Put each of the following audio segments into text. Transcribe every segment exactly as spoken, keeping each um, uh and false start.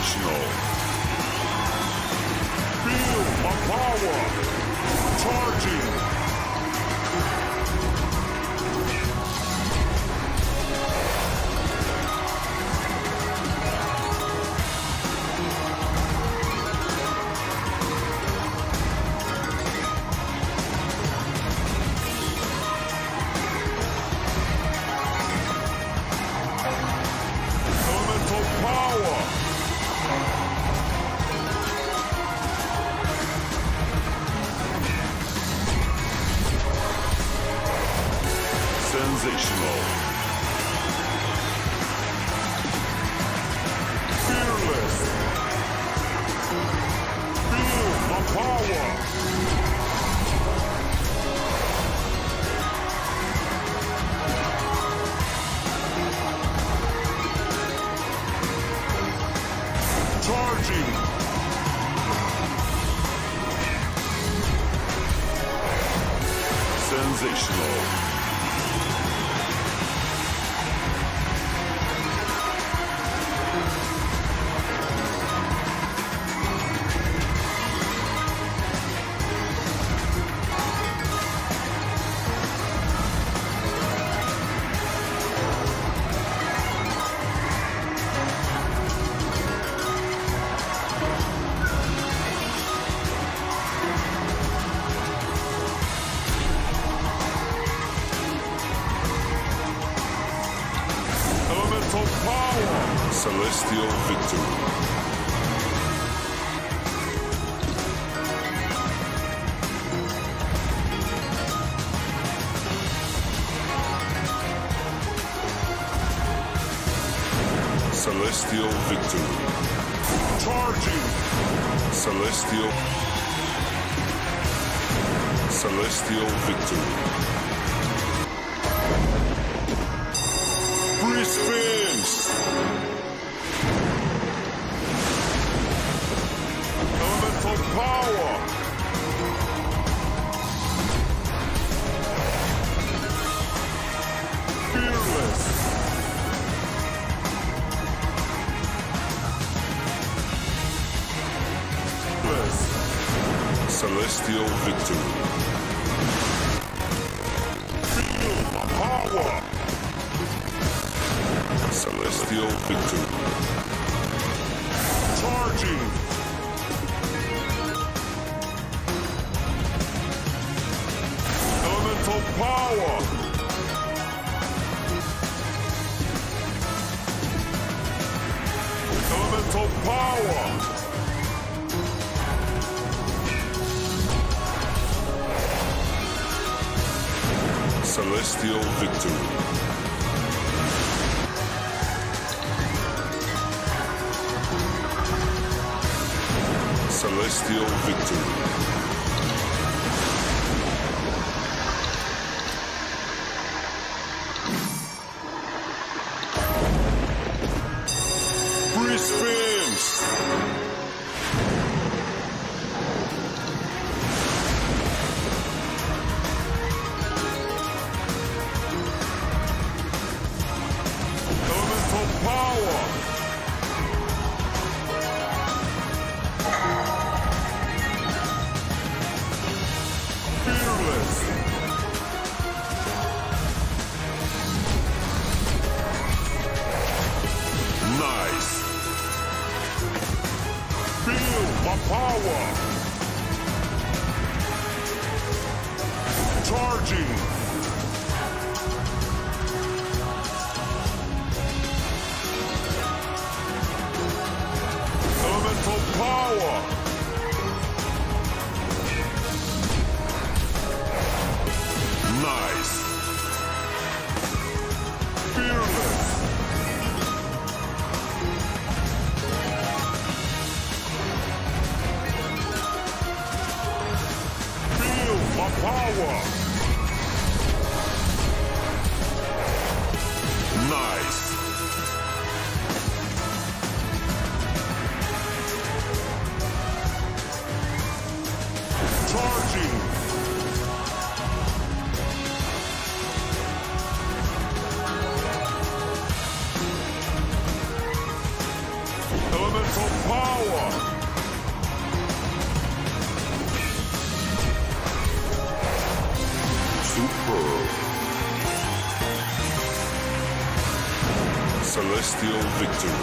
Sensational. Feel my power. Charging. Sensational. Sensational. Power. Celestial victory. Celestial victory. Charging. Celestial. Celestial victory. Free spin. Elemental power. Fearless. Fearless. Celestial victory. Feel the power. Celestial victory. Charging. Elemental power. Elemental power. Celestial victory. Celestial victory. Free spins. Elemental power. Power. Charging. Elemental power. Nice. Fearless. Power. Nice. celestial victory. Elemental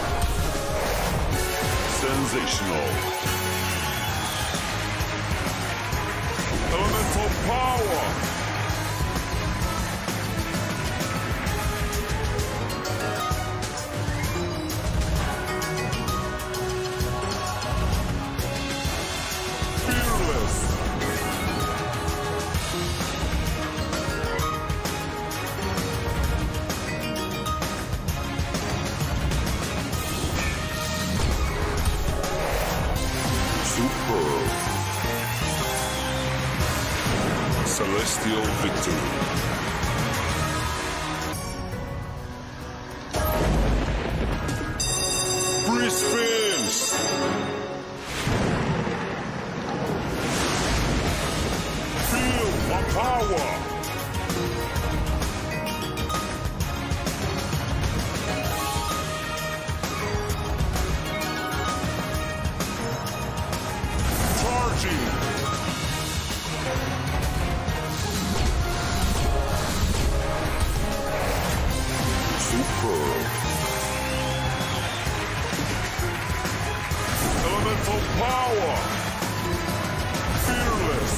power. Fearless. Superb. Celestial victory. Elemental power. Fearless.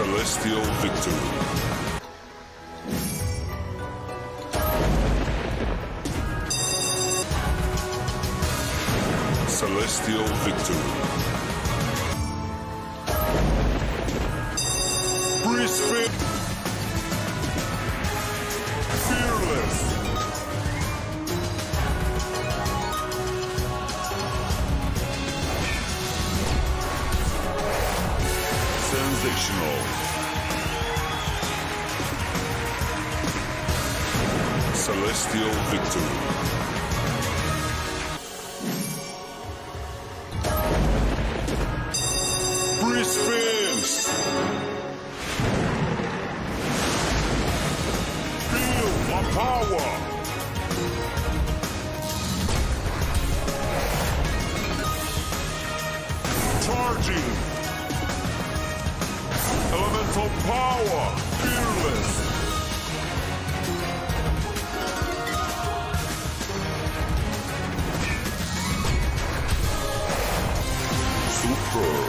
Celestial victory. Celestial victory. Brisbane. Fearless. Celestial victory. Power, fearless. Superb.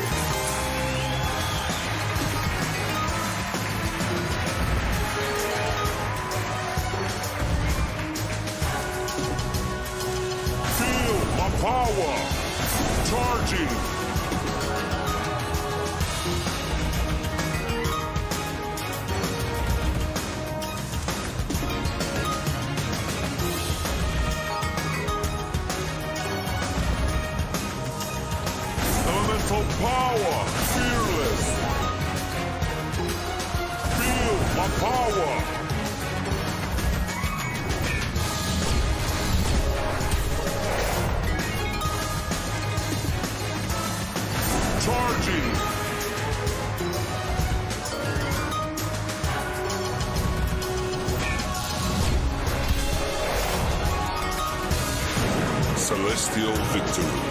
Power. Charging. Elemental power. Fearless. Feel my power. Charging. Celestial victory.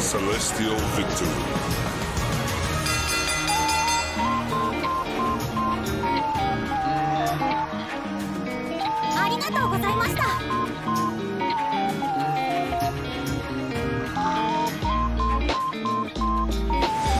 Celestial victory.